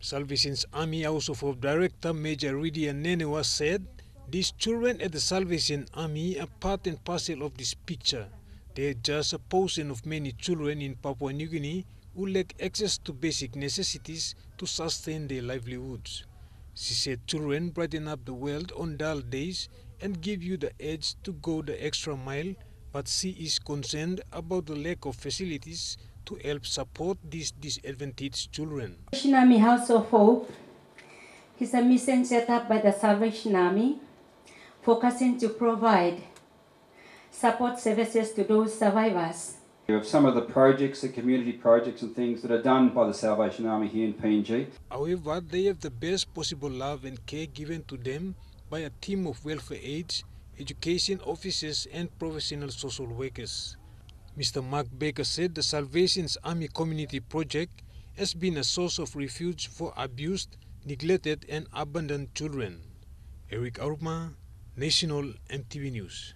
Salvation Army House of Hope Director Major Ridia Nenewa said, "These children at the Salvation Army are part and parcel of this picture. They are just a portion of many children in Papua New Guinea who lack access to basic necessities to sustain their livelihoods." She said children brighten up the world on dull days and give you the edge to go the extra mile, but she is concerned about the lack of facilities to help support these disadvantaged children. The Salvation Army House of Hope is a mission set up by the Salvation Army, focusing to provide support services to those survivors. We have some of the projects, the community projects and things that are done by the Salvation Army here in PNG. However, they have the best possible love and care given to them by a team of welfare aides, education officers and professional social workers. Mr. Mark Baker said the Salvation Army Community Project has been a source of refuge for abused, neglected and abandoned children. Eric Aruma, National MTV News.